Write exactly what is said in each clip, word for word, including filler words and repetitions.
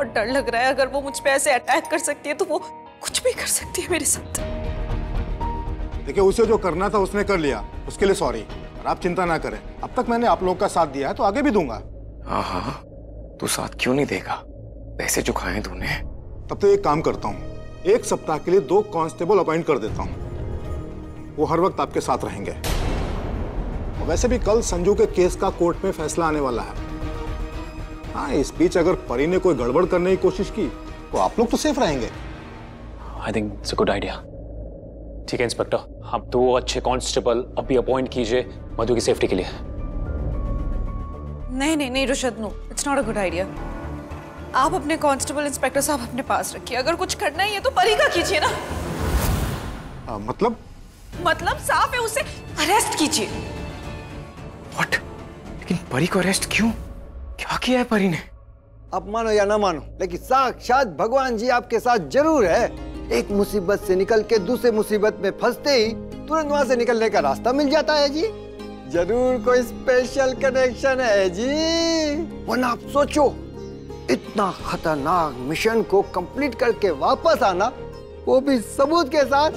बहुत डर लग रहा है। अगर वो मुझ पे ऐसे अटैक कर सकती है तो वो कुछ भी कर सकती है मेरे साथ। देखिए, उसे जो करना था उसने कर लिया, उसके लिए सॉरी। और आप चिंता ना करें, अब तक मैंने आप लोगों का साथ दिया है तो आगे भी दूंगा। हाँ हाँ, तो साथ क्यों नहीं देगा, पैसे चुकाए तूने। तब तो एक काम करता हूँ, एक सप्ताह के लिए दो कांस्टेबल अपॉइंट कर देता हूँ, वो हर वक्त आपके साथ रहेंगे। और वैसे भी कल संजू के केस का कोर्ट में फैसला आने वाला है। हाँ, इस बीच अगर परी ने कोई गड़बड़ करने की कोशिश की तो आप लोग तो सेफ रहेंगे। I think it's a good idea. ठीक है इंस्पेक्टर, आप दो अच्छे कांस्टेबल अभी अपॉइंट कीजिए मधु की सेफ्टी के लिए। नहीं नहीं नहीं रोशन नू, it's not a good idea. आप अपने कांस्टेबल इंस्पेक्टर साहब अपने पास रखिए, अगर कुछ करना ही है तो परी का कीजिए ना। आ, मतलब मतलब साफ है, उसे अरेस्ट कीजिए। व्हाट? लेकिन परी को अरेस्ट क्यों, क्या किया है परी ने? आप मानो या ना मानो, लेकिन साक्षात भगवान जी आपके साथ जरूर है। एक मुसीबत से निकल के दूसरे मुसीबत में फंसते ही तुरंत वहाँ से निकलने का रास्ता मिल जाता है जी। जरूर कोई स्पेशल कनेक्शन है जी, वरना आप सोचो इतना खतरनाक मिशन को कंप्लीट करके वापस आना, वो भी सबूत के साथ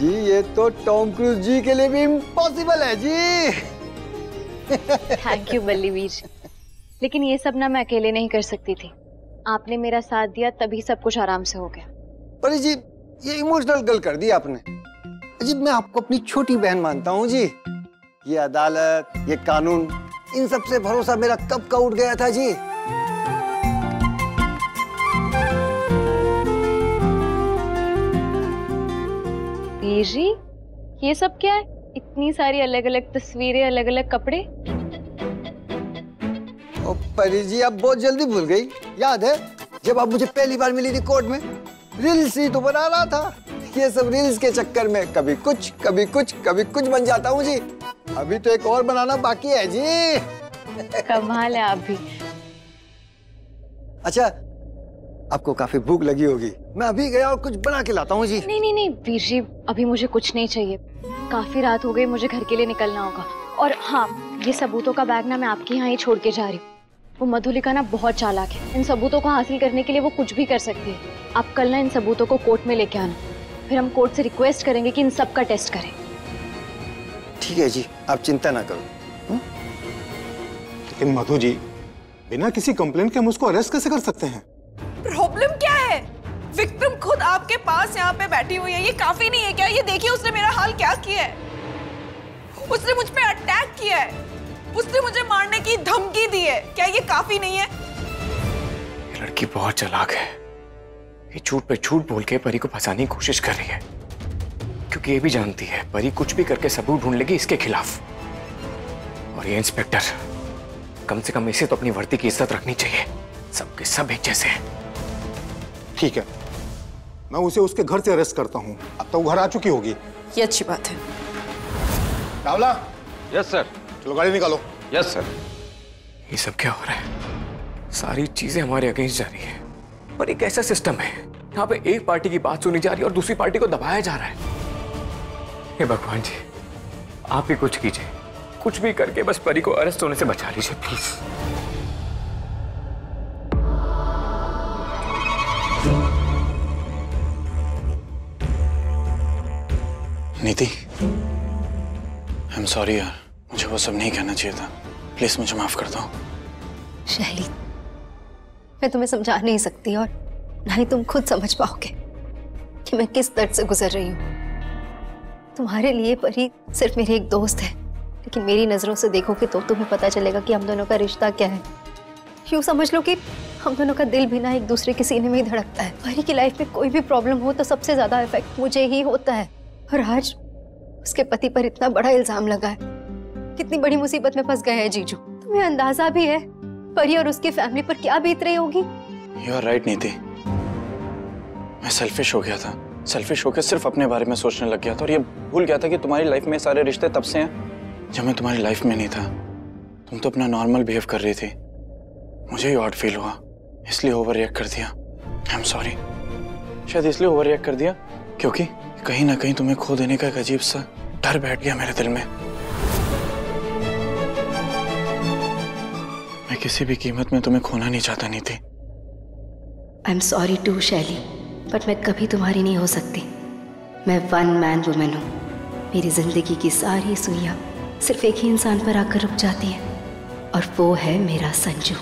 जी, ये तो टॉम क्रूज जी के लिए भी इम्पॉसिबल है जी। थैंक यू बल्लीवीर, लेकिन ये सब ना मैं अकेले नहीं कर सकती थी। आपने मेरा साथ दिया तभी सब कुछ आराम से हो गया। परी जी, ये इमोशनल गल कर दी आपने। अजीब, मैं आपको अपनी छोटी बहन मानता हूँ जी। ये अदालत, ये कानून, इन सब से भरोसा मेरा कब का उठ गया था जी। जी, ये सब क्या है, इतनी सारी अलग अलग तस्वीरें, अलग अलग कपड़े। ओ परी जी, आप बहुत जल्दी भूल गई। याद है जब आप मुझे पहली बार मिली थी कोर्ट में, रील्स ही तो बना रहा था। ये सब रील्स के चक्कर में कभी कुछ कभी कुछ कभी कुछ बन जाता हूँ जी। अभी तो एक और बनाना बाकी है जी। कमाल है आप भी। अच्छा, आपको काफी भूख लगी होगी, मैं अभी गया और कुछ बना के लाता हूँ जी। नहीं नहीं नहीं वीर जी, अभी मुझे कुछ नहीं चाहिए, काफी रात हो गई, मुझे घर के लिए निकलना होगा। और हाँ, ये सबूतों का बैग ना मैं आपके यहाँ ही छोड़ के जा रही हूँ। वो मधुलिका ना बहुत चालाक है, इन सबूतों को हासिल करने के लिए वो कुछ भी कर सकती है। आप कल ना इन सबूतों को कोर्ट में लेके आना, फिर हम कोर्ट से रिक्वेस्ट करेंगे कि इन सब का टेस्ट करें। ठीक है जी, आप चिंता ना करो। लेकिन मधु जी, बिना किसी कंप्लेंट के हम उसको अरेस्ट कैसे कर सकते हैं? प्रॉब्लम क्या है, विक्टिम खुद आपके पास यहाँ पे बैठी हुई है, ये काफी नहीं है क्या? ये देखिए उसने मेरा हाल क्या किया है, उसने मुझ पे अटैक किया है, उसने मुझे मारने की धमकी दी है, क्या ये काफी नहीं है? ये लड़की बहुत चालाक है, ये झूठ पे झूठ बोल के परी को फंसाने की कोशिश कर रही है, क्योंकि ये भी जानती है परी कुछ भी करके सबूत ढूंढ लेगी इसके खिलाफ। और ये इंस्पेक्टर, कम से कम इसे तो अपनी वर्दी की इज्जत रखनी चाहिए, सबके सब एक जैसे है। ठीक है, मैं उसे उसके घर से अरेस्ट करता हूँ, अब तो वो घर आ चुकी होगी। ये अच्छी बात है। चावला। Yes sir. चलो गाड़ी निकालो। Yes sir. ये सब क्या हो रहा है, सारी चीजें हमारे अगेंस्ट जा रही है। पर एक ऐसा सिस्टम है यहाँ पे एक पार्टी की बात सुनी जा रही है और दूसरी पार्टी को दबाया जा रहा है। हे भगवान जी, आप ही कुछ कीजिए, कुछ भी करके बस परी को अरेस्ट होने से बचा लीजिए प्लीज। नीति, आई एम सॉरी यार, मुझे वो सब नहीं कहना चाहिए था, प्लीज मुझे माफ कर दो। शैली, मैं तुम्हें समझा नहीं सकती और ना ही तुम खुद समझ पाओगे कि मैं किस दर्द से गुजर रही हूँ। तुम्हारे लिए परी सिर्फ मेरी एक दोस्त है, लेकिन मेरी नजरों से देखोगे तो तुम्हें पता चलेगा कि हम दोनों का रिश्ता क्या है। यूँ समझ लो कि हम दोनों का दिल भी ना एक दूसरे के सीने में ही धड़कता है। परी की लाइफ में कोई भी प्रॉब्लम हो तो सबसे ज्यादा इफेक्ट मुझे ही होता है, और आज उसके पति पर इतना बड़ा इल्जाम लगा है। कितनी बड़ी मुसीबत में फंस गए हैं जीजू, तुम्हें अंदाजा भी है परी और उसकी फैमिली पर क्या बीत रही होगी। यू आर राइट नीति, मैं सेल्फिश हो गया था, सेल्फिश होकर सिर्फ अपने बारे में सोचने लग गया था और ये भूल गया था कि तुम्हारी लाइफ में सारे रिश्ते तब से हैं जब मैं तुम्हारी लाइफ में नहीं था। तुम तो अपना नॉर्मल बिहेव कर रही थी, मुझे ही ऑड फील हुआ, इसलिए ओवर रिएक्ट कर दिया। आई एम सॉरी, शायद इसलिए ओवर रिएक्ट कर दिया क्योंकि कहीं ना कहीं तुम्हें खो देने का एक अजीब सा डर बैठ गया मेरे दिल में। मैं किसी भी कीमत में तुम्हें खोना नहीं चाहता नीति, I am sorry to Shaili, but मैं कभी तुम्हारी नहीं हो सकती। मैं वन मैन वुमेन हूँ। मेरी जिंदगी की सारी सुइयाँ सिर्फ एक ही इंसान पर आकर रुक जाती हैं और वो है मेरा संजू।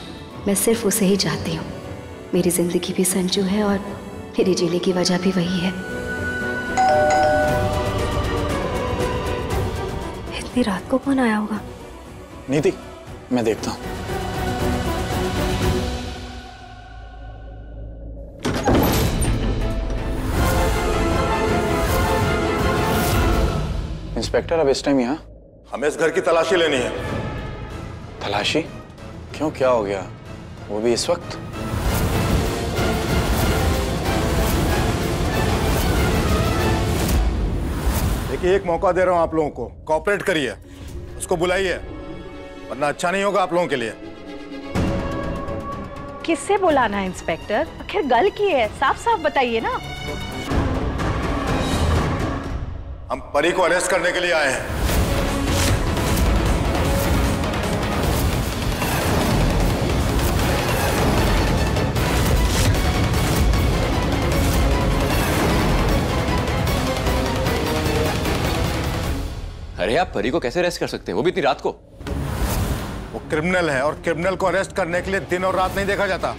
मैं सिर्फ उसे ही चाहती हूँ। मेरी ज़िंदगी भी संजू है और मेरे जीने की वजह भी वही है। इतनी रात को कौन आया होगा? नीति, मैं देखता हूँ। इंस्पेक्टर, अब इस टाइम यहाँ? हमें इस घर की तलाशी लेनी है। तलाशी? क्यों, क्या हो गया? वो भी इस वक्त? देखिए, एक मौका दे रहा हूँ आप लोगों को, कोऑपरेट करिए। उसको बुलाइए, वरना अच्छा नहीं होगा आप लोगों के लिए। किससे बुलाना है इंस्पेक्टर? आखिर गल की है, साफ साफ बताइए ना। हम परी को अरेस्ट करने के लिए आए हैं। अरे आप परी को कैसे अरेस्ट कर सकते हैं, वो भी इतनी रात को? वो क्रिमिनल है और क्रिमिनल को अरेस्ट करने के लिए दिन और रात नहीं देखा जाता।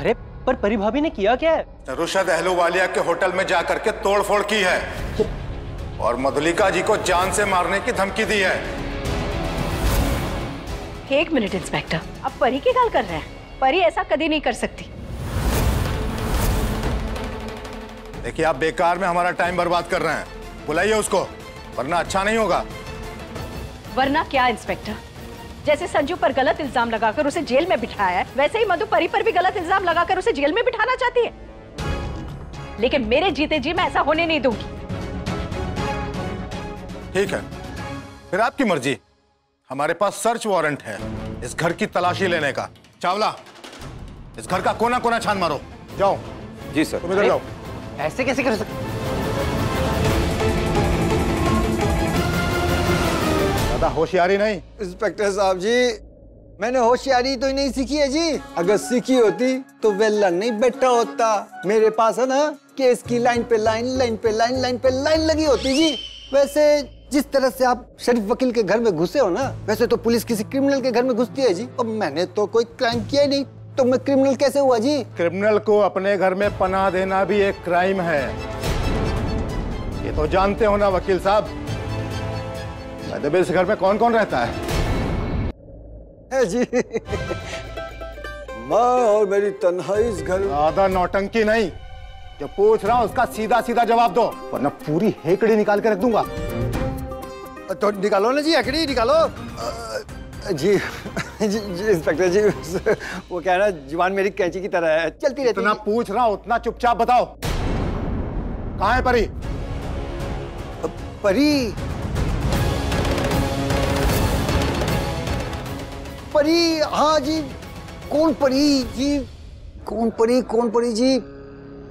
अरे पर परी भाभी ने किया क्या है? रुशद अहलूवालिया के होटल में जाकर के तोड़फोड़ की है और मधुलिका जी को जान से मारने की धमकी दी है। एक मिनट इंस्पेक्टर, अब परी की गल कर रहे हैं। परी ऐसा कभी नहीं कर सकती। देखिए, आप बेकार में हमारा टाइम बर्बाद कर रहे हैं। बुलाइए उसको, वरना अच्छा नहीं होगा। वरना क्या इंस्पेक्टर? जैसे संजू पर गलत इल्जाम लगाकर उसे जेल में बिठाया है, वैसे ही मधु परी पर भी गलत इल्जाम लगाकर उसे जेल में बिठाना चाहती है। लेकिन मेरे जीते जी मैं ऐसा होने नहीं दूंगी। ठीक है, फिर आपकी मर्जी। हमारे पास सर्च वारंट है इस घर की तलाशी लेने का। चावला, इस घर का कोना कोना छान मारो। जाओ। जी सर। तुम इधर जाओ। ऐसे कैसे कर सकते? होशियारी नहीं इंस्पेक्टर साहब जी, मैंने होशियारी तो नहीं सीखी है जी। अगर सीखी होती तो वेल्लर नहीं बैठा होता। मेरे पास है ना केस की लाइन पे लाइन, लाइन पे लाइन, लाइन पे लाइन लगी होती जी। वैसे जिस तरह से आप शरीफ वकील के घर में घुसे हो ना, वैसे तो पुलिस किसी क्रिमिनल के घर में घुसती है जी, और मैंने तो कोई क्राइम किया ही नहीं, तो मैं क्रिमिनल कैसे हुआ जी? क्रिमिनल को अपने घर में पनाह देना भी एक क्राइम है, ये तो जानते हो ना वकील साहब। इस घर में कौन कौन रहता है जी? मैं और मेरी तन्हाई इस घर। ज्यादा नौटंकी नहीं, जो पूछ रहा हूँ उसका सीधा सीधा जवाब दो, वरना पूरी हेकड़ी निकाल के रख दूंगा। तो निकालो ना जी, हेकड़ी निकालो। जी जी, जी इंस्पेक्टर जी, वो क्या है ना, जुबान मेरी कैंची की तरह है, चलती रहती है। जितना पूछ रहा हूँ उतना चुपचाप बताओ, कहाँ है परी? परी परी हाँ जी। कौन परी जी? कौन परी? कौन परी जी?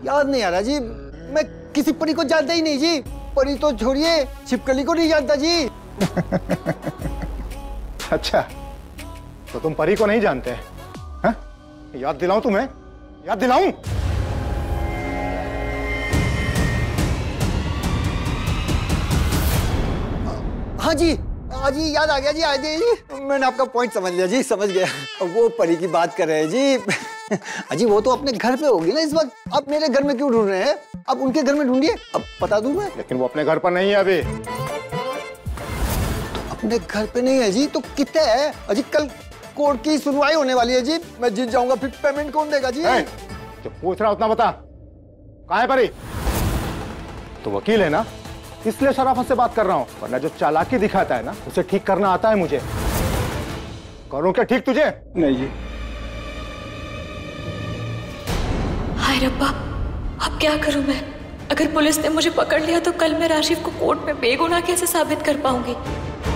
याद नहीं आ रहा जी, मैं किसी परी को जानता ही नहीं जी। परी तो छोड़िए, छिपकली को नहीं जानता जी। अच्छा, तो तुम परी को नहीं जानते हैं? याद दिलाऊं तुम्हें, याद दिलाऊं? हाँ जी, जी याद आ गया जी। आज जी मैंने आपका पॉइंट समझ लिया जी, समझ गया। वो परी की बात कर रहे हैं जी। अजी वो तो अपने घर पे होगी ना इस वक्त, आप मेरे घर में क्यों ढूंढ रहे हैं? आप उनके घर में ढूंढिए, अब बता दूं मैं। लेकिन वो अपने घर पर नहीं है अभी। तो अपने घर पे नहीं है जी, तो कितने है? अजी कल कोर्ट की सुनवाई होने वाली है जी, मैं जीत जाऊंगा फिर पेमेंट कौन देगा जी? जो पूछ रहा उतना बता, कहाँ है परी? तो वकील है ना, इसलिए शराफत से बात कर रहा हूँ, वरना जो चालाकी दिखाता है ना उसे ठीक करना आता है मुझे। करूँ क्या ठीक तुझे? नहीं जी। हाय रब्बा, अब क्या करूँ मैं? अगर पुलिस ने मुझे पकड़ लिया तो कल मैं राशिद को कोर्ट में बेगुनाह कैसे साबित कर पाऊंगी?